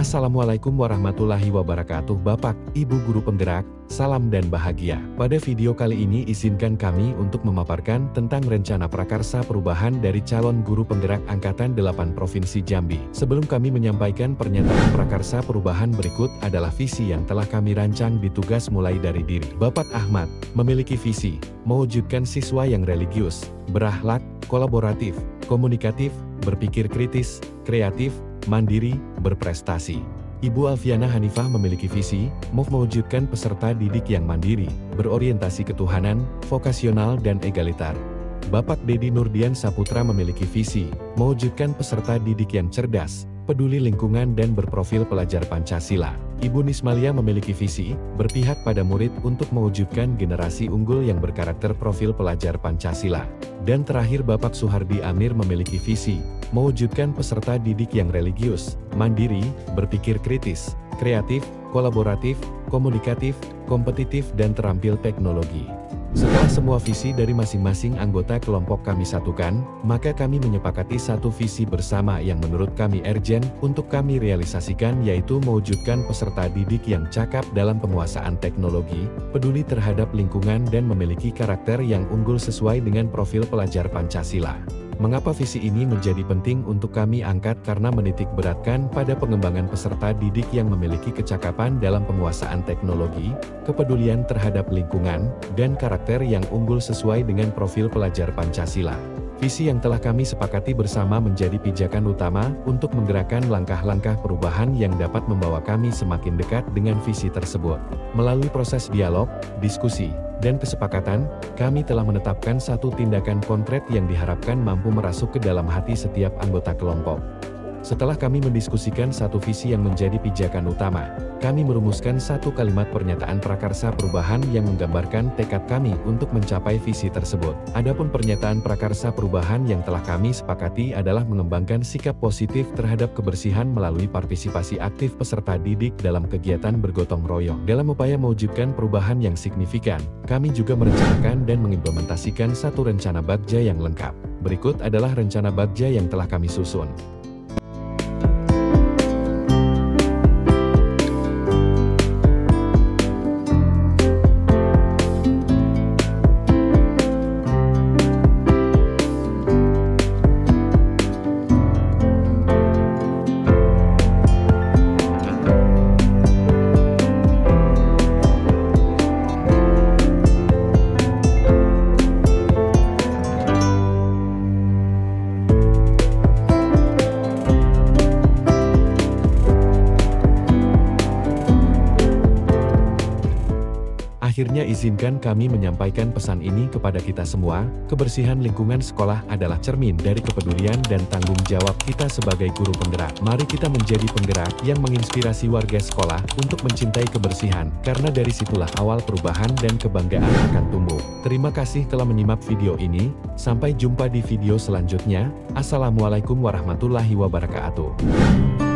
Assalamualaikum warahmatullahi wabarakatuh, Bapak, Ibu Guru Penggerak, salam dan bahagia. Pada video kali ini izinkan kami untuk memaparkan tentang rencana prakarsa perubahan dari calon guru penggerak Angkatan 8 Provinsi Jambi. Sebelum kami menyampaikan pernyataan prakarsa perubahan berikut adalah visi yang telah kami rancang di tugas mulai dari diri. Bapak Ahmad memiliki visi, mewujudkan siswa yang religius, berakhlak, kolaboratif, komunikatif, berpikir kritis, kreatif, mandiri, berprestasi. Ibu Aviana Hanifah memiliki visi, mewujudkan peserta didik yang mandiri, berorientasi ketuhanan, vokasional dan egalitar. Bapak Deddy Nurdian Saputra memiliki visi, mewujudkan peserta didik yang cerdas, peduli lingkungan dan berprofil pelajar Pancasila. Ibu Nismalia memiliki visi, berpihak pada murid untuk mewujudkan generasi unggul yang berkarakter profil pelajar Pancasila. Dan terakhir Bapak Suhardi Amir memiliki visi, mewujudkan peserta didik yang religius, mandiri, berpikir kritis, kreatif, kolaboratif, komunikatif, kompetitif dan terampil teknologi. Setelah semua visi dari masing-masing anggota kelompok kami satukan, maka kami menyepakati satu visi bersama yang menurut kami urgent untuk kami realisasikan, yaitu mewujudkan peserta didik yang cakap dalam penguasaan teknologi, peduli terhadap lingkungan dan memiliki karakter yang unggul sesuai dengan profil pelajar Pancasila. Mengapa visi ini menjadi penting untuk kami angkat? Karena menitik beratkan pada pengembangan peserta didik yang memiliki kecakapan dalam penguasaan teknologi, kepedulian terhadap lingkungan, dan karakter yang unggul sesuai dengan profil pelajar Pancasila. Visi yang telah kami sepakati bersama menjadi pijakan utama untuk menggerakkan langkah-langkah perubahan yang dapat membawa kami semakin dekat dengan visi tersebut. Melalui proses dialog, diskusi, dan kesepakatan, kami telah menetapkan satu tindakan konkret yang diharapkan mampu merasuk ke dalam hati setiap anggota kelompok. Setelah kami mendiskusikan satu visi yang menjadi pijakan utama, kami merumuskan satu kalimat pernyataan prakarsa perubahan yang menggambarkan tekad kami untuk mencapai visi tersebut. Adapun pernyataan prakarsa perubahan yang telah kami sepakati adalah mengembangkan sikap positif terhadap kebersihan melalui partisipasi aktif peserta didik dalam kegiatan bergotong royong. Dalam upaya mewujudkan perubahan yang signifikan, kami juga merencanakan dan mengimplementasikan satu rencana bagja yang lengkap. Berikut adalah rencana bagja yang telah kami susun. Akhirnya izinkan kami menyampaikan pesan ini kepada kita semua, kebersihan lingkungan sekolah adalah cermin dari kepedulian dan tanggung jawab kita sebagai guru penggerak. Mari kita menjadi penggerak yang menginspirasi warga sekolah untuk mencintai kebersihan, karena dari situlah awal perubahan dan kebanggaan akan tumbuh. Terima kasih telah menyimak video ini, sampai jumpa di video selanjutnya. Assalamualaikum warahmatullahi wabarakatuh.